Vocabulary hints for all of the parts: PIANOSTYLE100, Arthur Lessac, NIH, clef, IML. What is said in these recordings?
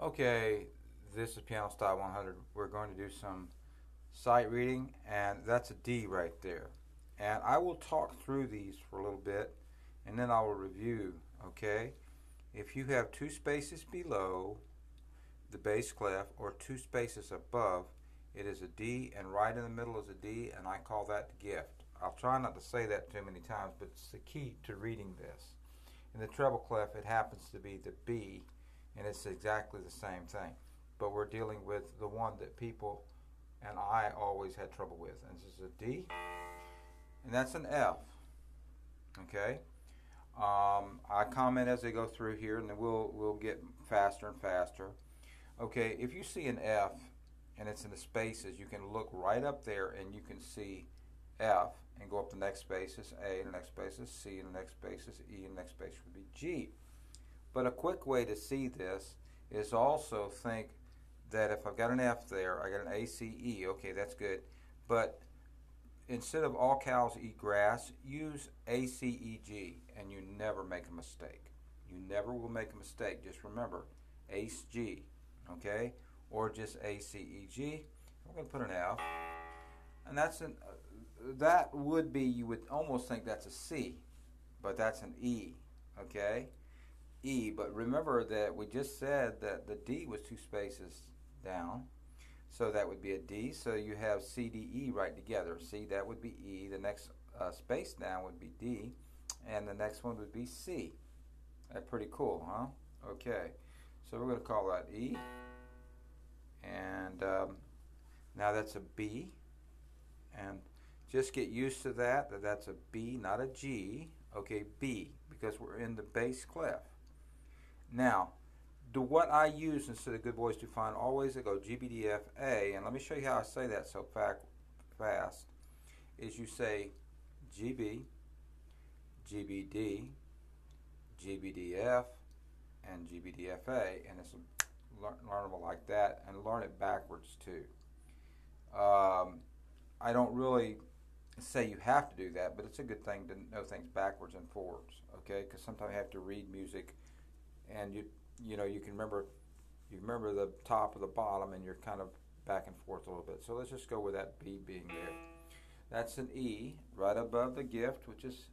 Okay, this is PIANOSTYLE100. We're going to do some sight reading, and that's a D right there. And I will talk through these for a little bit, and then I will review, okay? If you have two spaces below the bass clef or two spaces above, it is a D, and right in the middle is a D, and I call that the gift. I'll try not to say that too many times, but it's the key to reading this. In the treble clef, it happens to be the B, and it's exactly the same thing, but we're dealing with the one that people and I always had trouble with, and this is a D, and that's an F. Okay, I comment as I go through here, and then we'll get faster and faster. Okay, if you see an F and it's in the spaces, you can look right up there and you can see F and go up the next spaces, A and the next spaces, C and the next spaces, E and the next space would be G. But a quick way to see this is also think that if I've got an F there, I got an A, C, E. Okay, that's good. But instead of all cows eat grass, use A, C, E, G, and you never make a mistake. You never will make a mistake. Just remember, Ace, G, okay? Or just A, C, E, G. I'm going to put an F. And that's an, that would be, you would almost think that's a C, but that's an E, okay? E, but remember that we just said that the D was two spaces down, so that would be a D. So you have C, D, E right together. C, that would be E. The next space down would be D, and the next one would be C. That's pretty cool, huh? Okay, so we're going to call that E, and now that's a B, and just get used to that, that that's a B, not a G. Okay, B, because we're in the bass clef. Now, do what I use instead of Good Boys to Find always, I go G, B, D, F, A, and let me show you how I say that so fast, is you say G, B, G, B, D, G, B, D, F, and G, B, D, F, A, and it's learnable like that, and learn it backwards too. I don't really say you have to do that, but it's a good thing to know things backwards and forwards, okay? Because sometimes you have to read music, and you know, you can remember, you remember the top or the bottom, and you're kind of back and forth a little bit. So let's just go with that B being there. That's an E right above the gift, which is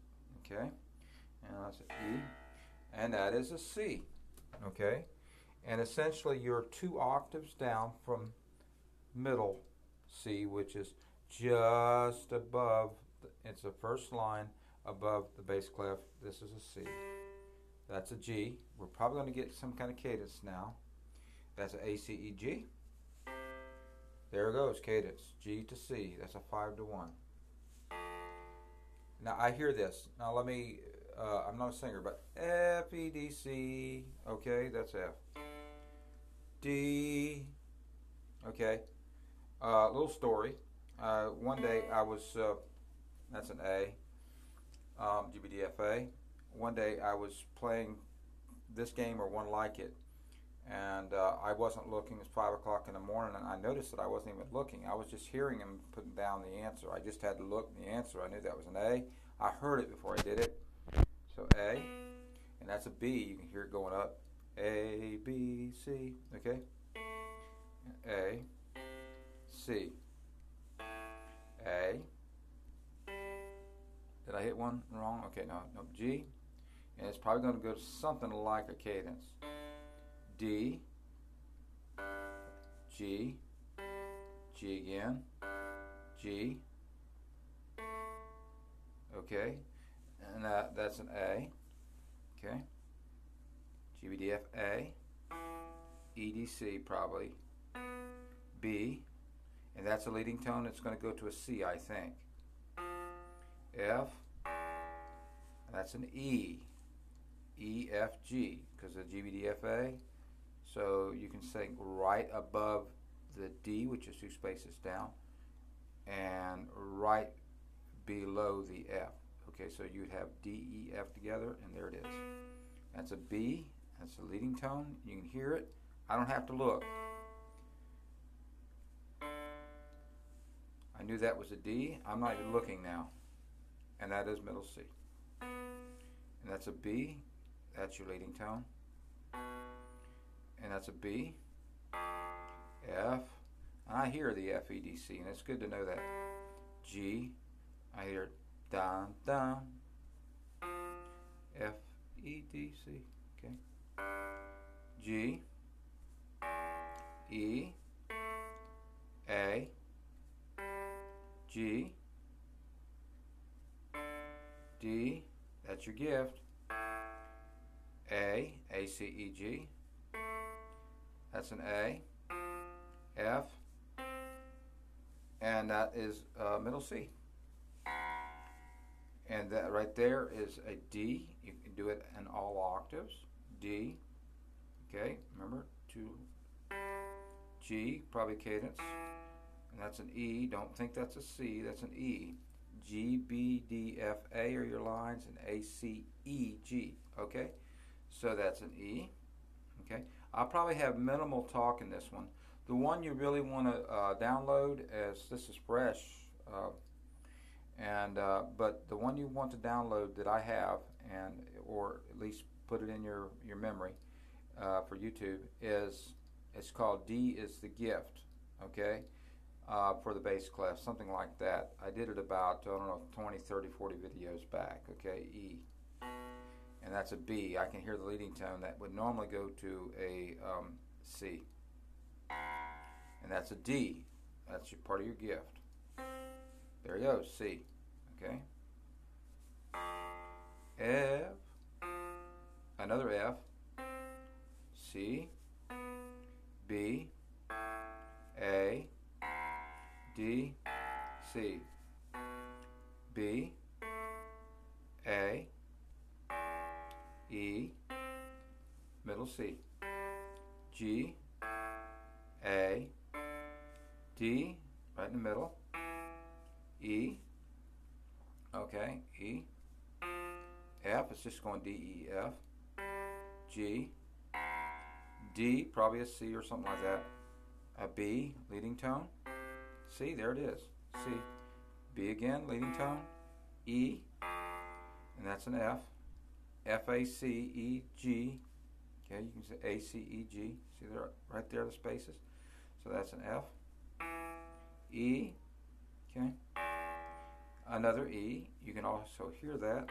okay, and that's an E, and that is a C, okay? And essentially, you're two octaves down from middle C, which is just above, it's the first line above the bass clef. This is a C. That's a G. We're probably going to get some kind of cadence now. That's an A, C, E, G. There it goes, cadence. G to C. That's a 5-to-1. Now I hear this. Now let me, I'm not a singer, but F, E, D, C. Okay, that's F. D. Okay. Little story. One day I was, that's an A, G, B, D, F, A. One day I was playing this game or one like it, and I wasn't looking. It was 5 o'clock in the morning, and I noticed that I wasn't even looking. I was just hearing him putting down the answer. I just had to look at the answer. I knew that was an A. I heard it before I did it. So A, and that's a B. You can hear it going up. A, B, C, okay? A, C. A. Did I hit one wrong? Okay, no. G. And it's probably going to go to something like a cadence. D. G. G again. G. Okay. And that's an A. Okay. G, B, D, F, A. E, D, C probably. B. And that's a leading tone. It's going to go to a C, I think. F. That's an E. E, F, G. Because of G, B, D, F, A. So you can sing right above the D, which is two spaces down, and right below the F. Okay, so you'd have D, E, F together, and there it is. That's a B. That's a leading tone. You can hear it. I don't have to look. I knew that was a D. I'm not even looking now. And that is middle C. And that's a B. That's your leading tone. and that's a B, F, and I hear the F, E, D, C, and it's good to know that. G, I hear dun dun, F, E, D, C, okay. G, E, A, G, D, that's your gift. A, C, E, G, that's an A, F, and that is middle C. And that right there is a D. You can do it in all octaves. D, okay, remember, two, G, probably cadence, and that's an E. Don't think that's a C, that's an E. G, B, D, F, A are your lines, and A, C, E, G, okay? So that's an E, okay? I'll probably have minimal talk in this one. The one you really want to download, as this is fresh, but the one you want to download that I have, and or at least put it in your memory for YouTube, is it's called D is the Gift, okay? For the bass clef, something like that. I did it about, I don't know, 20, 30, 40 videos back, okay? E, and that's a B. I can hear the leading tone that would normally go to a C, and that's a D. That's your, part of your gift. There you go, C, okay? F, another F, C, B, A, D, C, B, A, E, middle C, G, A, D, right in the middle, E, okay, E, F, it's just going D, E, F, G, D, probably a C or something like that, a B, leading tone, C, there it is, C, B again, leading tone, E, and that's an F, F, A, C, E, G, okay, you can say A, C, E, G, see there, right there, the spaces, so that's an F, E, okay, another E, you can also hear that,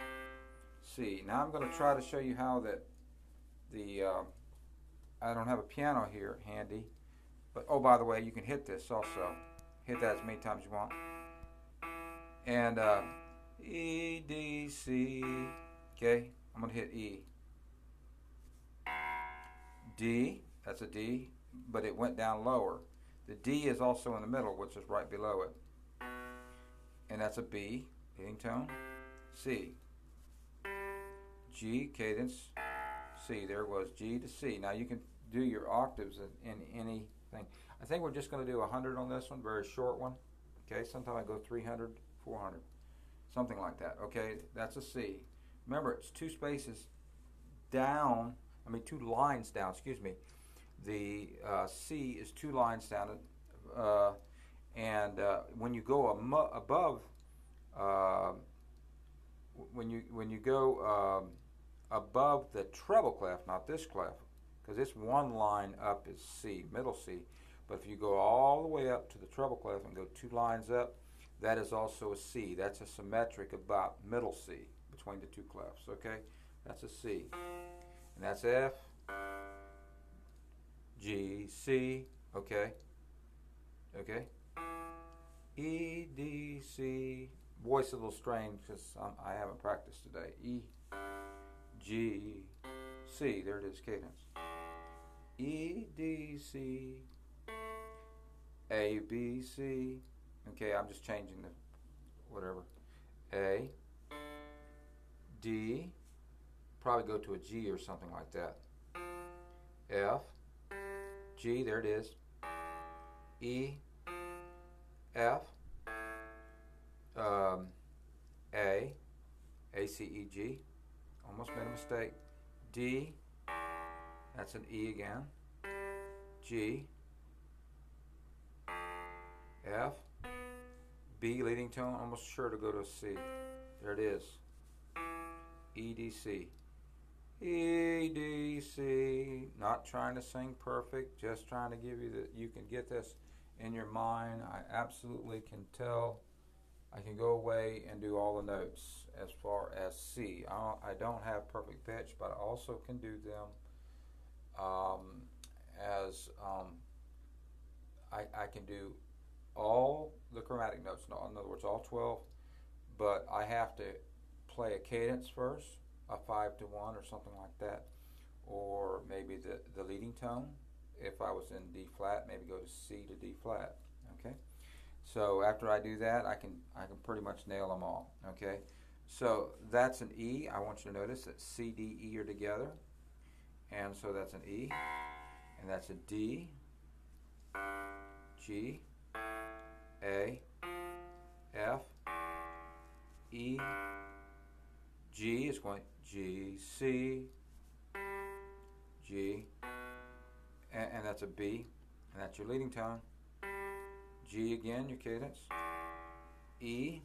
C. Now I'm going to try to show you how that the, I don't have a piano here handy, but oh, by the way, you can hit this also. Hit that as many times as you want. And E, D, C, okay, I'm going to hit E. D, that's a D, but it went down lower. The D is also in the middle, which is right below it. And that's a B, leading tone, C. G, cadence, C, there it was, G to C. Now you can do your octaves in anything. I think we're just going to do 100 on this one, very short one. Okay, sometimes I go 300, 400, something like that. Okay, that's a C. Remember, it's two spaces down, I mean 2 lines down, excuse me. The C is 2 lines down, when you go above, when you go above the treble clef, not this clef, because this 1 line up is C, middle C, but if you go all the way up to the treble clef and go 2 lines up, that is also a C. That's a symmetric about middle C between the two clefs, okay? That's a C. And that's F, G, C, okay? Okay? E, D, C, voice a little strange because I haven't practiced today. E, G, C, there it is, cadence. E, D, C, A, B, C, okay, I'm just changing the whatever. A, D, probably go to a G or something like that. F, G, there it is. E, F, A, C, E, G, almost made a mistake. D, that's an E again. G, F, B, leading tone, almost sure to go to a C. There it is. E, D, C. E, D, C. Not trying to sing perfect, just trying to give you that you can get this in your mind. I absolutely can tell. I can go away and do all the notes as far as C. I don't have perfect pitch, but I also can do them I can do all the chromatic notes, in other words, all 12, but I have to play a cadence first, a 5-to-1 or something like that, or maybe the leading tone. If I was in D flat, maybe go to C to D flat. Okay, so after I do that, I can pretty much nail them all. Okay, so that's an E. I want you to notice that C, D, E are together, and so that's an E, and that's a D, G, A, F, E, G is going G, C, G, and that's a B, and that's your leading tone. G again, your cadence. E,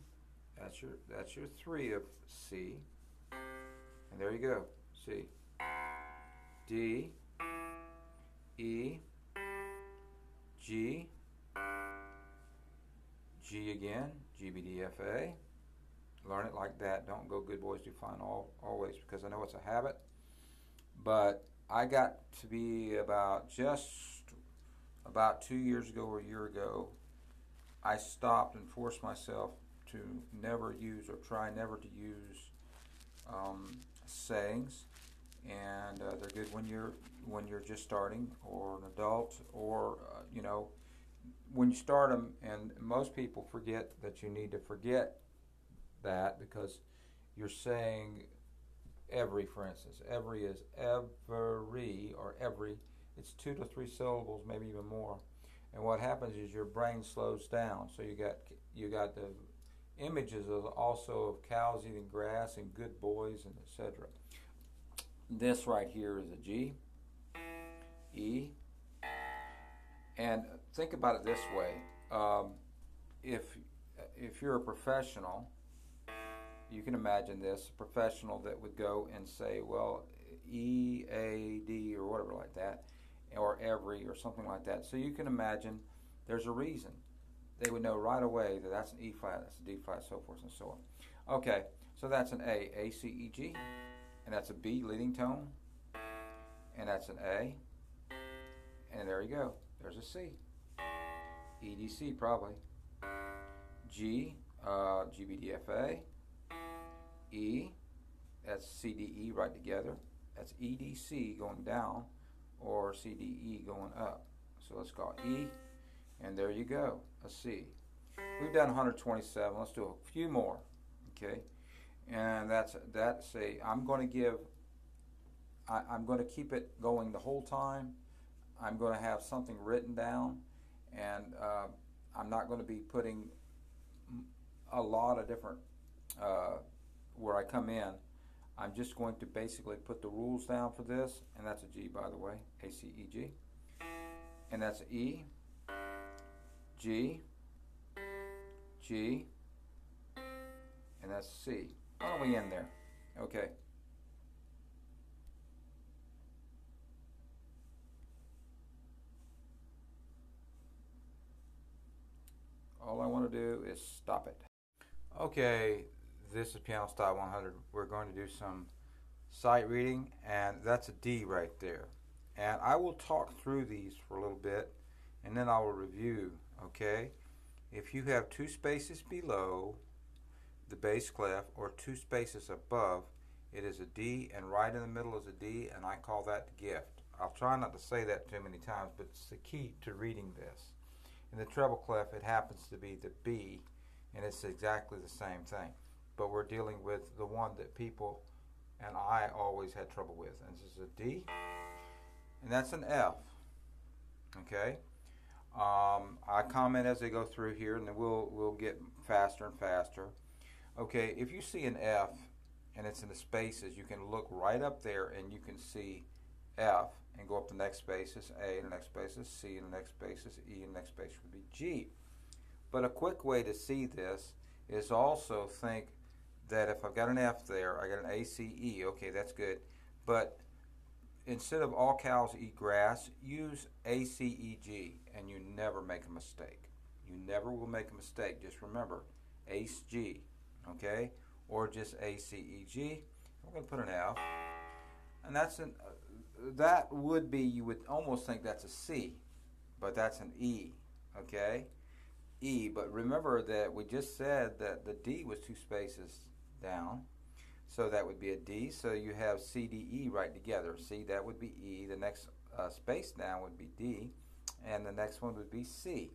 that's your 3 of C, and there you go, C. D, E, G, G again, G, B, D, F, A. Learn it like that. Don't go good boys do fine always, because I know it's a habit. But I got to be about 2 years ago or a year ago, I stopped and forced myself to never use or try never to use sayings. And they're good when you're just starting, or an adult, or you know, when you start them. And most people forget that you need to forget that, because you're saying every, for instance. Every is every, or every. It's 2 to 3 syllables, maybe even more. And what happens is your brain slows down. So you got the images of also of cows eating grass and good boys and etc. This right here is a G, E, and think about it this way. If you're a professional, you can imagine this, a professional that would go and say, well, E, A, D, or whatever like that, or every, or something like that. So you can imagine there's a reason. They would know right away that that's an E flat, that's a D flat, so forth and so on. Okay, so that's an A, C, E, G. And that's a B leading tone, and that's an A, and there you go. There's a C, E, D, C probably, G, G, B, D, F, A, E, that's C, D, E right together. That's E, D, C going down, or C, D, E going up. So let's call it E, and there you go, a C. We've done 127. Let's do a few more, okay? And that's a, I'm going to keep it going the whole time. I'm going to have something written down, and I'm not going to be putting a lot of different, where I come in. I'm just going to basically put the rules down for this, and that's a G, by the way, A, C, E, G. And that's an E, G, G, and that's C. Why don't we end there? Okay. All I want to do is stop it. Okay, this is Piano Style 100. We're going to do some sight reading, and that's a D right there. And I will talk through these for a little bit, and then I will review, okay? If you have 2 spaces below the bass clef, or 2 spaces above, it is a D, and right in the middle is a D, and I call that the gift. I'll try not to say that too many times, but it's the key to reading this. In the treble clef, it happens to be the B, and it's exactly the same thing, but we're dealing with the one that people and I always had trouble with, and this is a D, and that's an F, okay? I comment as they go through here, and then we'll get faster and faster. Okay, if you see an F and it's in the spaces, you can look right up there and you can see F and go up the next spaces, A in the next spaces, C in the next spaces, E in the next space would be G. But a quick way to see this is also think that if I've got an F there, I got an A, C, E, okay, that's good. But instead of all cows eat grass, use ACEG, and you never make a mistake. You never will make a mistake. Just remember, ACEG, okay, or just ACEG. We're going to put an F, and that's an that would be, you would almost think that's a C, but that's an E, okay, E. But remember that we just said that the D was 2 spaces down. So that would be a D, so you have C, D, E right together. C, that would be E, the next space down would be D, and the next one would be C.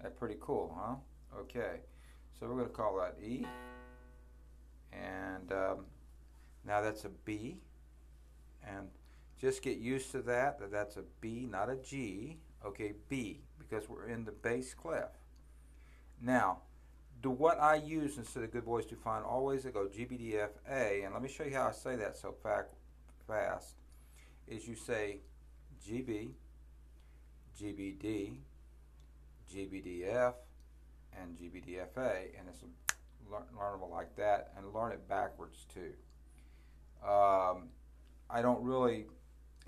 That's pretty cool, huh? Okay, so we're going to call that E, and now that's a B, and just get used to that that's a B, not a G, okay, B, because we're in the bass clef. Now, do what I use instead of Good Boys to Find, always I go GBDF A, and let me show you how I say that so fast, is you say GB, GBD, GBDF, and GBDFA, and it's learnable like that, and learn it backwards too. I don't really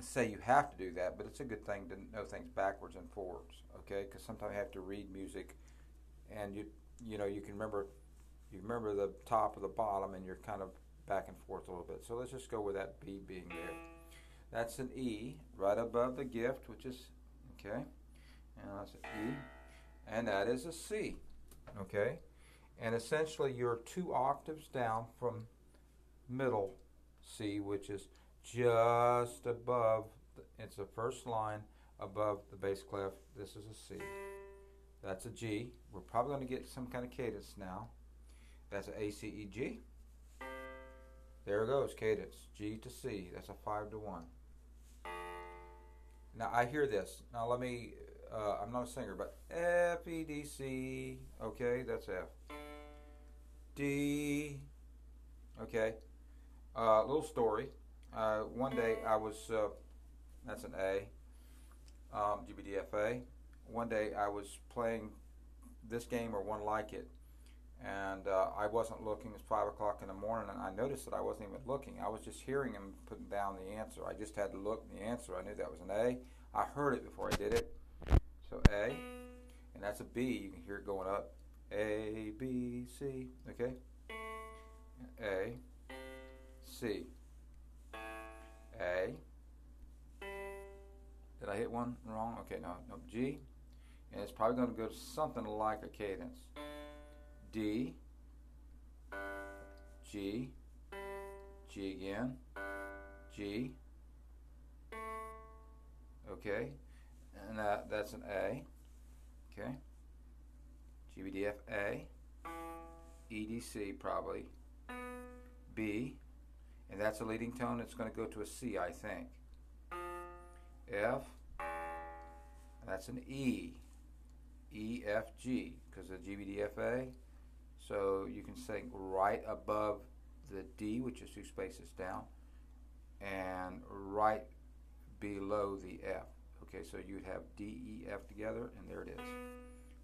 say you have to do that, but it's a good thing to know things backwards and forwards, okay, because sometimes you have to read music, and you know, you remember the top of the bottom, and you're kind of back and forth a little bit. So let's just go with that B being there. That's an E right above the gift, which is okay, and that's an E, and that is a C, okay. And essentially, you're 2 octaves down from middle C, which is just above. It's the first line above the bass clef. This is a C. That's a G. We're probably going to get some kind of cadence now. That's an ACEG. There it goes, cadence. G to C. That's a 5-to-1. Now I hear this. Now let me, I'm not a singer, but F, E, D, C. Okay, that's F. D. Okay. Little story. One day I was, that's an A, G, B, D, F, A. One day I was playing this game or one like it, and I wasn't looking. It was 5 o'clock in the morning, and I noticed that I wasn't even looking. I was just hearing him putting down the answer. I just had to look at the answer. I knew that was an A. I heard it before I did it. So A, and that's a B. You can hear it going up. A, B, C. Okay. A, C. A. Did I hit one wrong? Okay, no. G. And it's probably going to go to something like a cadence. D, G, G again, G, okay, and that's an A, okay, G, B, D, F, A, E, D, C probably, B, and that's a leading tone. It's going to go to a C, I think. F, and that's an E, E, F, G, because of G, B, D, F, A. So you can sing right above the D, which is 2 spaces down, and right below the F. Okay, so you'd have D, E, F together, and there it is.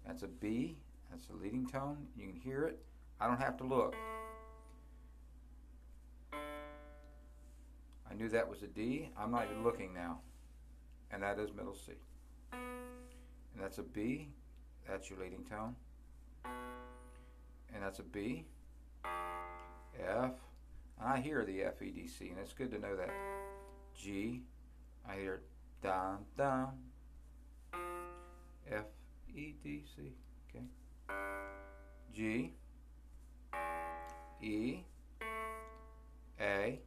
That's a B, that's the leading tone. You can hear it. I don't have to look. I knew that was a D. I'm not even looking now. And that is middle C. And that's a B, that's your leading tone. And that's a B, F, and I hear the F, E, D, C, and it's good to know that. G, I hear down, down, F, E, D, C, okay. G, E, A,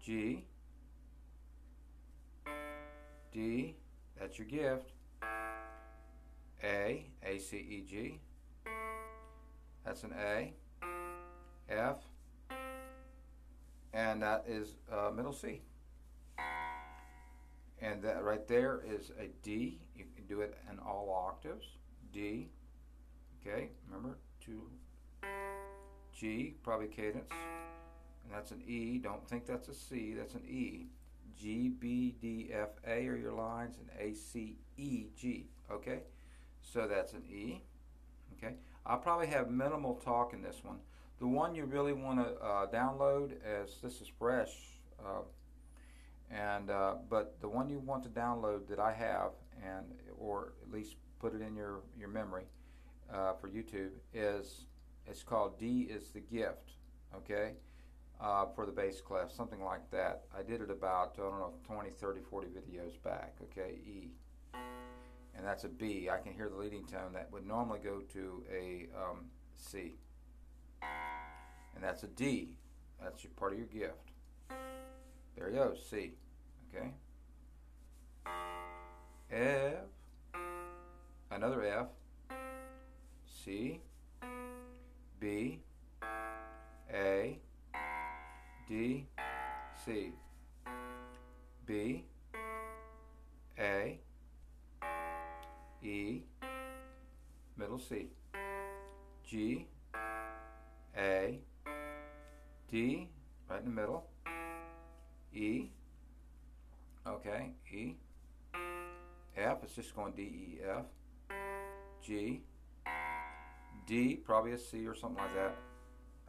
G, D, that's your gift. A, C, E, G, that's an A, F, and that is middle C. And that right there is a D. You can do it in all octaves. D, okay, remember, 2, G, probably cadence, and that's an E. Don't think that's a C, that's an E. G, B, D, F, A are your lines, and A, C, E, G, okay? So that's an E, okay? I'll probably have minimal talk in this one. The one you really want to download, as this is fresh, But the one you want to download that I have, and or at least put it in your memory for YouTube, is it's called D is the Gift, okay, for the bass clef, something like that. I did it about, I don't know, 20, 30, 40 videos back, okay, E. And that's a B. I can hear the leading tone that would normally go to a C. And that's a D. That's your part of your gift. There you go, C. Okay. F. Another F. C. B. A. D. C. B. A. E, middle C, G, A, D, right in the middle, E, okay, E, F, it's just going D, E, F, G, D, probably a C or something like that,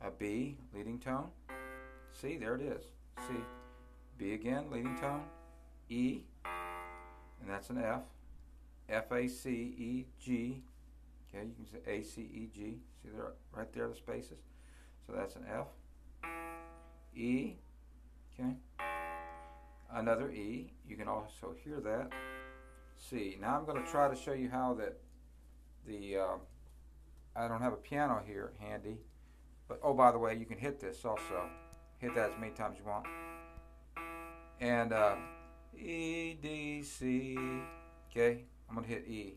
a B, leading tone, C, there it is, C, B again, leading tone, E, and that's an F, F A C E G, okay, you can say A C E G, see there, right there, the spaces, so that's an F, E, okay, another E, you can also hear that, C. Now I'm going to try to show you how that the, I don't have a piano here handy, but oh, by the way, you can hit this also, hit that as many times as you want, and E, D, C, okay, I'm going to hit E.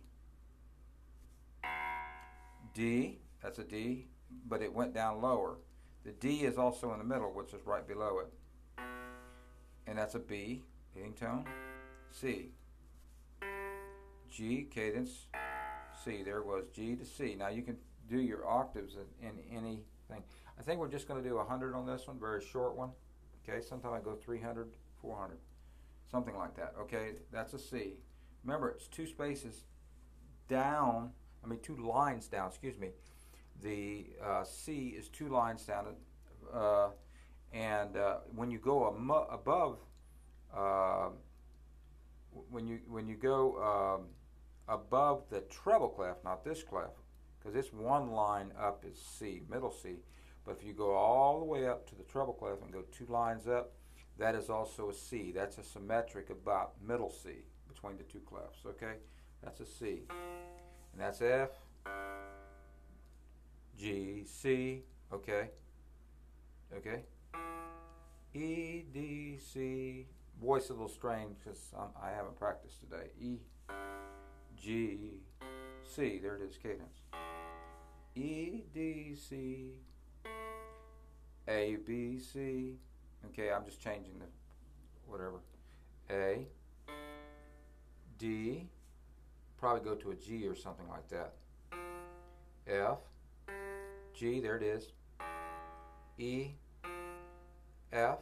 D, that's a D, but it went down lower. The D is also in the middle, which is right below it. And that's a B, leading tone. C. G, cadence. C, there it was, G to C. Now you can do your octaves in anything. I think we're just going to do 100 on this one, very short one. Okay, sometimes I go 300, 400, something like that. Okay, that's a C. Remember, it's two spaces down, I mean two lines down, excuse me. The C is two lines down, when you go above, when you go above the treble clef, not this clef, because this one line up is C, middle C, but if you go all the way up to the treble clef and go two lines up, that is also a C. That's a symmetric about middle C, between the two clefs, okay? That's a C. And that's F, G, C, okay? Okay? E, D, C, voice a little strange because I haven't practiced today. E, G, C, there it is, cadence. E, D, C, A, B, C, okay, I'm just changing the whatever. A, D, probably go to a G or something like that. F, G, there it is. E, F,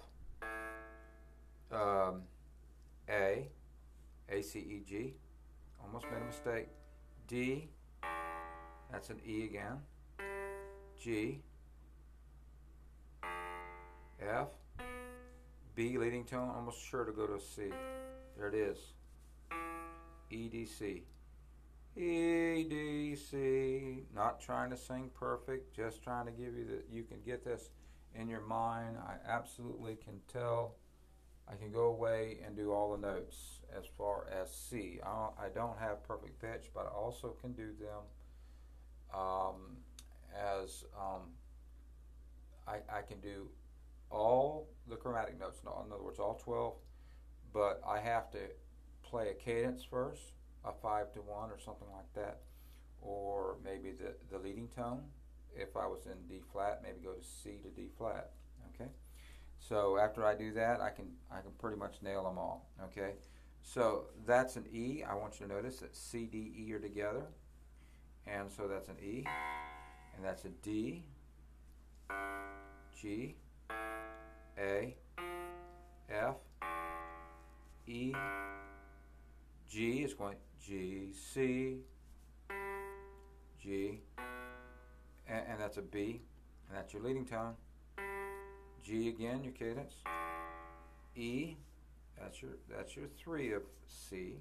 A, C, E, G, almost made a mistake. D, that's an E again. G, F, B, leading tone, almost sure to go to a C. There it is. E, D, C. E, D, C. Not trying to sing perfect, just trying to give you that you can get this in your mind. I absolutely can tell I can go away and do all the notes as far as C. I don't have perfect pitch, but I also can do them I can do all the chromatic notes, in other words, all 12, but I have to play a cadence first, a 5-to-1 or something like that, or maybe the leading tone. If I was in D flat, maybe go to C to D flat. Okay, so after I do that, I can pretty much nail them all. Okay, so that's an E. I want you to notice that C, D, E are together, and so that's an E, and that's a D, G, A, F, E. G is going G, C, G, and that's a B, and that's your leading tone. G again, your cadence, E, that's your three of C,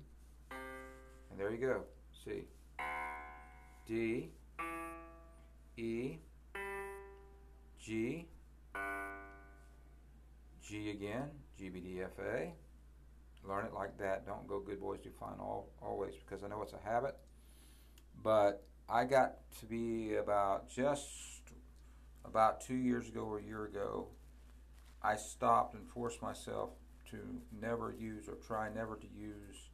and there you go, C, D, E, G, G again, G, B, D, F, A. Learn it like that. Don't go good boys do fine always, because I know it's a habit. But I got to be about just about 2 years ago or a year ago, I stopped and forced myself to never use or try never to use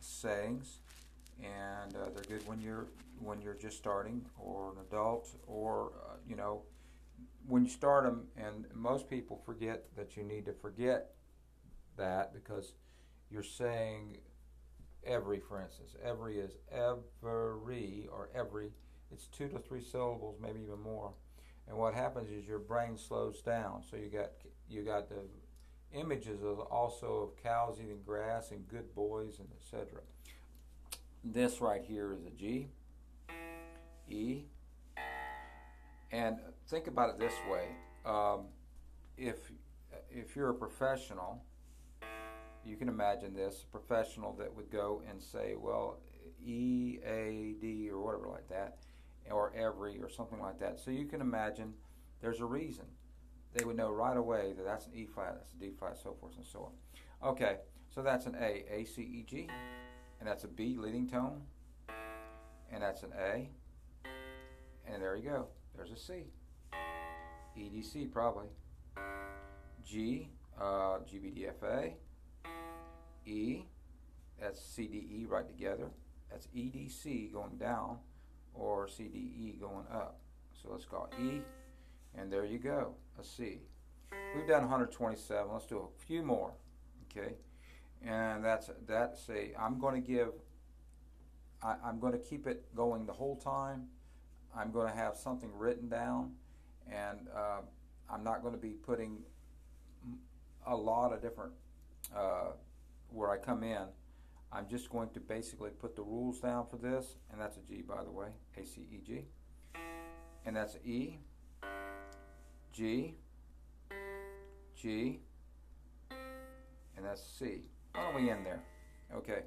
sayings, and they're good when you're just starting or an adult, or you know, when you start them. And most people forget that you need to forget that, because you're saying every, for instance. Every is every, or every. It's 2 to 3 syllables, maybe even more. And what happens is your brain slows down. So you got the images of also of cows eating grass and good boys and etc. This right here is a G, E, and think about it this way: if you're a professional, you can imagine this professional that would go and say, well, E, A, D, or whatever like that, or every, or something like that. So you can imagine there's a reason. They would know right away that that's an E flat, that's a D flat, so forth and so on. Okay, so that's an A, C, E, G, and that's a B leading tone, and that's an A, and there you go. There's a C, E, D, C probably, G, G, B, D, F, A, E, that's C, D, E right together. That's E, D, C going down, or C, D, E going up. So let's call it E, and there you go, a C. We've done 127. Let's do a few more, okay? And that's a. I'm going to give. I'm going to keep it going the whole time. I'm going to have something written down, and I'm not going to be putting a lot of different. Where I come in, I'm just going to basically put the rules down for this, and that's a G, by the way, A, C, E, G, and that's an E, G, G, and that's a C. Why don't we end there? Okay.